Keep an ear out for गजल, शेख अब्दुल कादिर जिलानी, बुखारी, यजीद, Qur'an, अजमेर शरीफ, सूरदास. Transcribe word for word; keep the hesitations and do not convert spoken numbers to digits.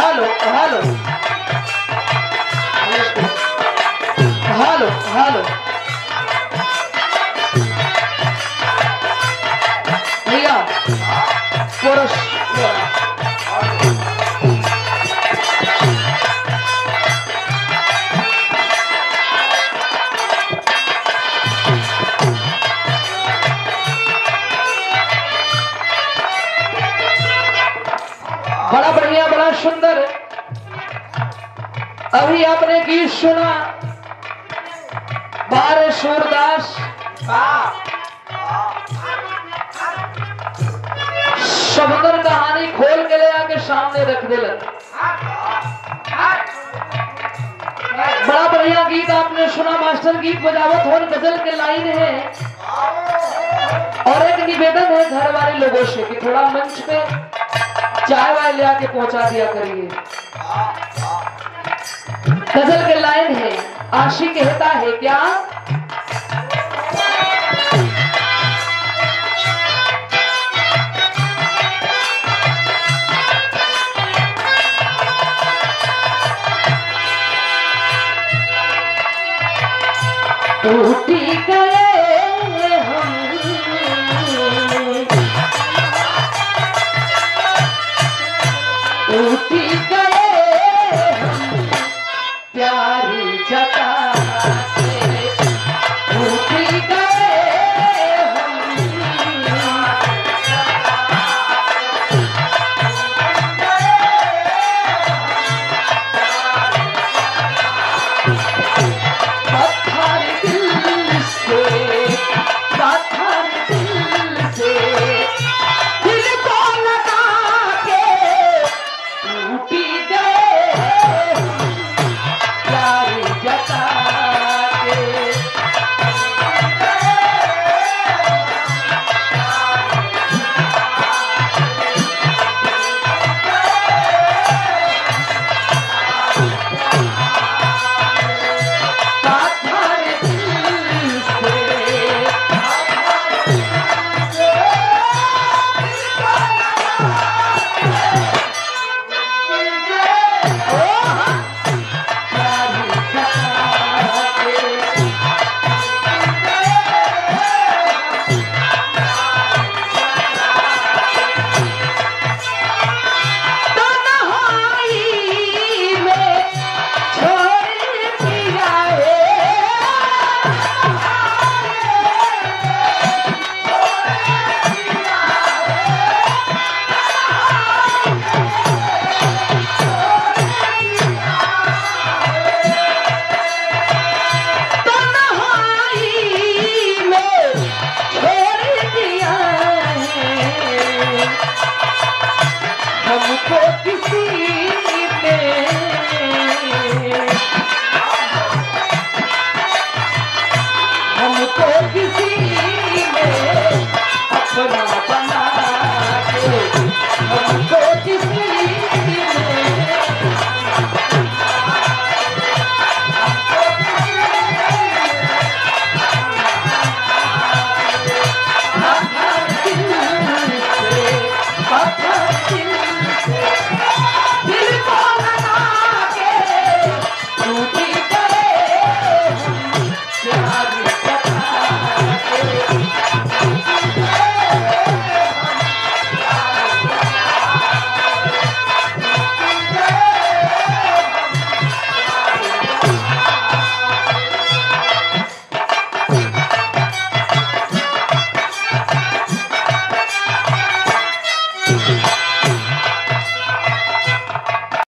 Hello hello hello hello भैया पुरुष बड़ा बढ़िया बड़ा सुंदर। अभी आपने गीत सुना बारे सूरदास समुद्र कहानी खोल के ले आके सामने रख दे लगा। बड़ा बढ़िया गीत आपने सुना मास्टर। गीत बजावत हो गजल के लाइन है और एक निवेदन है घर वाले लोगों से कि थोड़ा मंच पे चाय वाय ले आके पहुंचा दिया करिए। गजल के लाइन है, आशिक कहता है क्या टूटी गए प्यारी जता